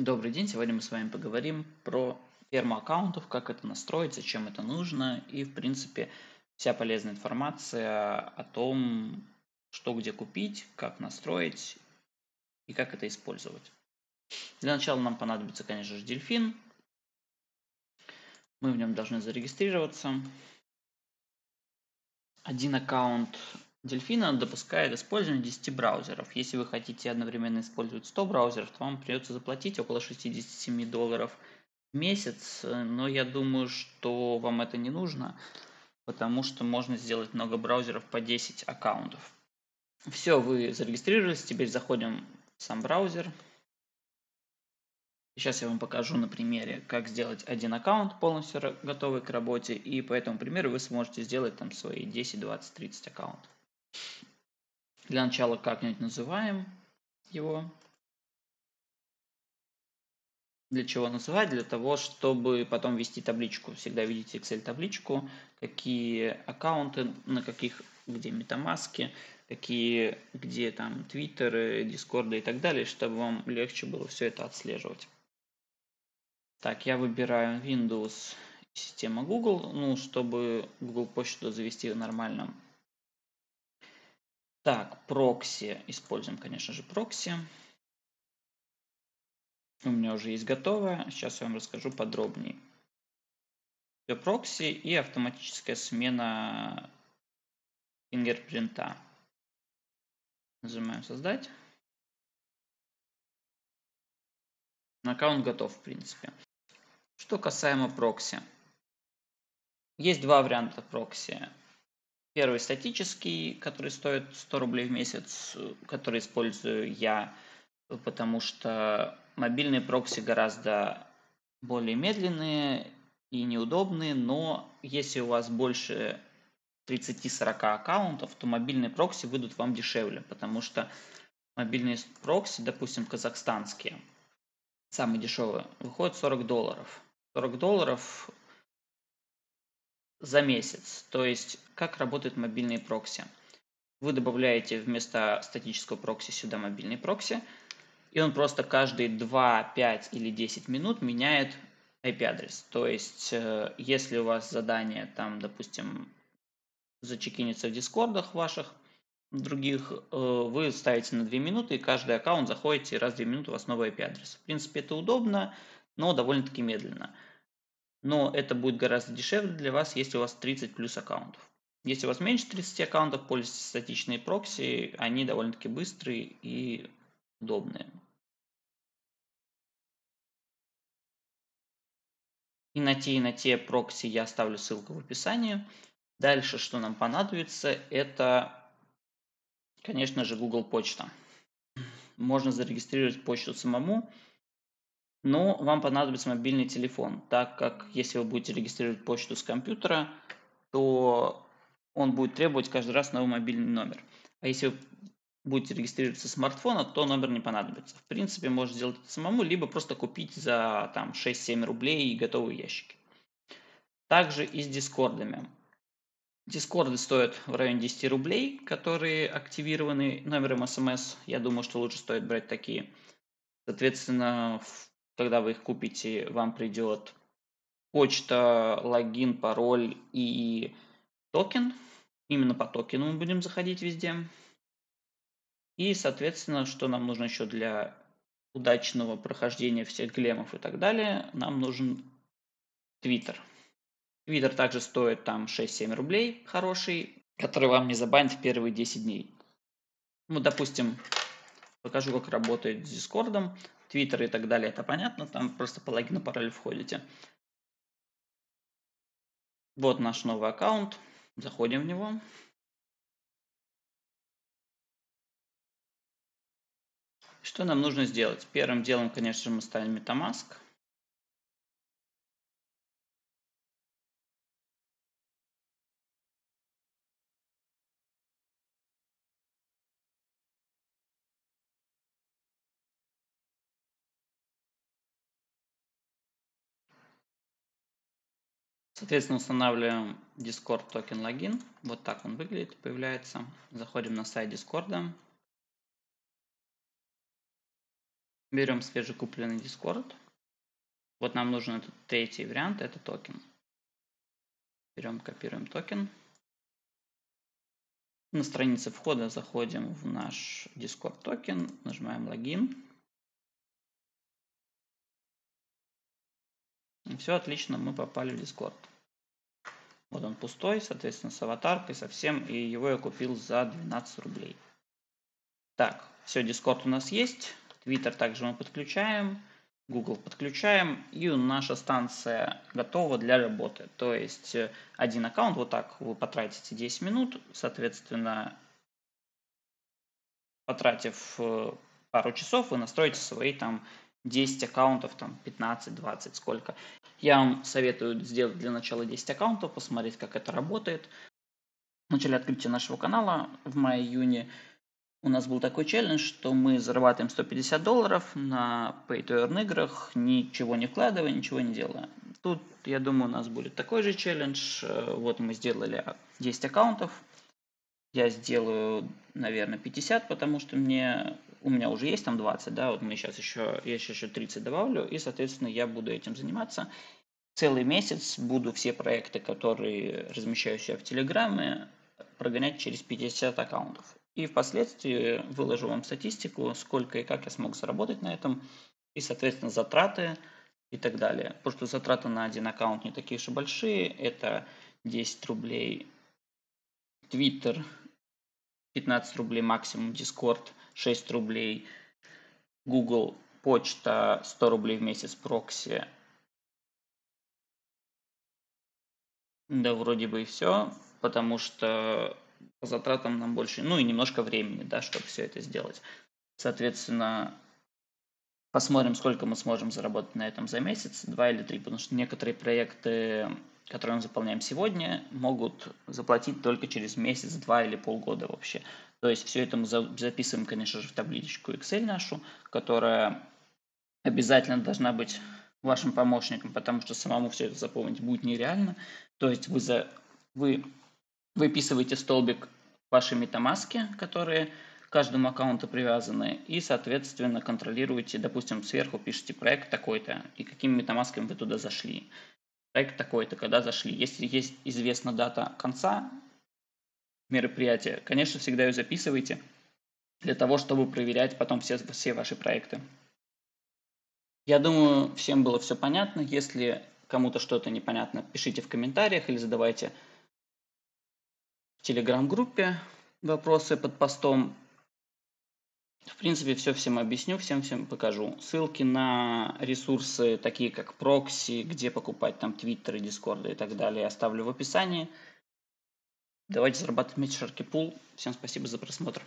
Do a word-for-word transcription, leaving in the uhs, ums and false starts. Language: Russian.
Добрый день, сегодня мы с вами поговорим про ферму аккаунтов, как это настроить, зачем это нужно и, в принципе, вся полезная информация о том, что где купить, как настроить и как это использовать. Для начала нам понадобится, конечно же, Дельфин. Мы в нем должны зарегистрироваться. Один аккаунт Дельфина допускает использование десяти браузеров. Если вы хотите одновременно использовать сто браузеров, то вам придется заплатить около шестидесяти семи долларов в месяц. Но я думаю, что вам это не нужно, потому что можно сделать много браузеров по десять аккаунтов. Все, вы зарегистрировались. Теперь заходим в сам браузер. Сейчас я вам покажу на примере, как сделать один аккаунт полностью готовый к работе. И по этому примеру вы сможете сделать там свои десять, двадцать, тридцать аккаунтов. Для начала как-нибудь называем его. Для чего называть? Для того, чтобы потом вести табличку. Всегда видите Excel-табличку, какие аккаунты, на каких, где Metamask, какие, где там Twitter, Discord и так далее, чтобы вам легче было все это отслеживать. Так, я выбираю Windows, система Google, ну, чтобы Google Почту завести нормально. Так, прокси. Используем, конечно же, прокси. У меня уже есть готовое. Сейчас я вам расскажу подробнее. Все прокси и автоматическая смена фингерпринта. Нажимаем создать. Аккаунт готов, в принципе. Что касаемо прокси. Есть два варианта прокси. Первый статический, который стоит сто рублей в месяц, который использую я, потому что мобильные прокси гораздо более медленные и неудобные, но если у вас больше тридцати-сорока аккаунтов, то мобильные прокси выйдут вам дешевле, потому что мобильные прокси, допустим, казахстанские, самые дешевые, выходят сорок долларов. сорок долларов за месяц. То есть, как работают мобильные прокси. Вы добавляете вместо статического прокси сюда мобильный прокси, и он просто каждые два, пять или десять минут меняет ай пи адрес. То есть, если у вас задание, там, допустим, зачекинется в дискордах ваших, других, вы ставите на две минуты, и каждый аккаунт заходите, и раз в две минуты у вас новый ай пи адрес. В принципе, это удобно, но довольно-таки медленно. Но это будет гораздо дешевле для вас, если у вас тридцать плюс аккаунтов. Если у вас меньше тридцати аккаунтов, пользуйтесь статичные прокси. Они довольно-таки быстрые и удобные. И на те, и на те прокси я оставлю ссылку в описании. Дальше, что нам понадобится, это, конечно же, Google Почта. Можно зарегистрировать почту самому. Но вам понадобится мобильный телефон, так как если вы будете регистрировать почту с компьютера, то он будет требовать каждый раз новый мобильный номер. А если вы будете регистрироваться с смартфона, то номер не понадобится. В принципе, можно сделать это самому, либо просто купить за там шесть-семь рублей и готовые ящики. Также и с дискордами. Дискорды стоят в районе десяти рублей, которые активированы номером эс эм эс. Я думаю, что лучше стоит брать такие. Соответственно, в когда вы их купите, вам придет почта, логин, пароль и токен. Именно по токену мы будем заходить везде. И, соответственно, что нам нужно еще для удачного прохождения всех глемов и так далее, нам нужен Twitter. Twitter также стоит там шесть-семь рублей хороший, который вам не забанит в первые десять дней. Ну, допустим, покажу, как работает с Discord'ом. Твиттер и так далее, это понятно, там просто по логину, паролю входите. Вот наш новый аккаунт, заходим в него. Что нам нужно сделать? Первым делом, конечно же, мы ставим Metamask. Соответственно, устанавливаем Discord токен логин. Вот так он выглядит, появляется. Заходим на сайт Discord. Берем свежекупленный Discord. Вот нам нужен этот третий вариант, это токен. Берем, копируем токен. На странице входа заходим в наш Discord токен, нажимаем логин. Все отлично, мы попали в Discord. Вот он пустой, соответственно, с аватаркой, со всем, и его я купил за двенадцать рублей. Так, все, Discord у нас есть. Twitter также мы подключаем. Google подключаем, и наша станция готова для работы. То есть один аккаунт, вот так вы потратите десять минут, соответственно, потратив пару часов, вы настроите свои там десять аккаунтов, там пятнадцать, двадцать, сколько. Я вам советую сделать для начала десять аккаунтов, посмотреть, как это работает. В начале открытия нашего канала в мае-июне у нас был такой челлендж, что мы зарабатываем сто пятьдесят долларов на pay-to-earn играх, ничего не вкладывая, ничего не делая. Тут, я думаю, у нас будет такой же челлендж. Вот мы сделали десять аккаунтов. Я сделаю, наверное, пятьдесят, потому что мне, у меня уже есть там двадцать, да, вот мы сейчас еще, я сейчас еще тридцать добавлю, и, соответственно, я буду этим заниматься. Целый месяц буду все проекты, которые размещаю себя в Телеграме, прогонять через пятьдесят аккаунтов. И впоследствии выложу вам статистику, сколько и как я смог заработать на этом. И, соответственно, затраты и так далее. Потому что затраты на один аккаунт не такие уж и большие. Это десять рублей Twitter, пятнадцать рублей максимум Discord, шесть рублей Google Почта, сто рублей в месяц прокси. Да, вроде бы и все, потому что по затратам нам больше, ну и немножко времени, да, чтобы все это сделать. Соответственно, посмотрим, сколько мы сможем заработать на этом за месяц, два или три, потому что некоторые проекты, которые мы заполняем сегодня, могут заплатить только через месяц, два или полгода вообще. То есть все это мы записываем, конечно же, в табличку Excel нашу, которая обязательно должна быть вашим помощником, потому что самому все это запомнить будет нереально. То есть вы за... вы выписываете столбик вашей Metamask, которые к каждому аккаунту привязаны, и, соответственно, контролируете, допустим, сверху пишите проект такой-то, и каким Metamask вы туда зашли. Проект такой-то, когда зашли. Если есть известна дата конца мероприятия, конечно, всегда ее записывайте для того, чтобы проверять потом все, все ваши проекты. Я думаю, всем было все понятно. Если кому-то что-то непонятно, пишите в комментариях или задавайте в телеграм-группе вопросы под постом. В принципе, все всем объясню, всем-всем покажу. Ссылки на ресурсы, такие как прокси, где покупать там Twitter, Discord и так далее, оставлю в описании. Давайте зарабатывать вместе Sharky Pool. Всем спасибо за просмотр.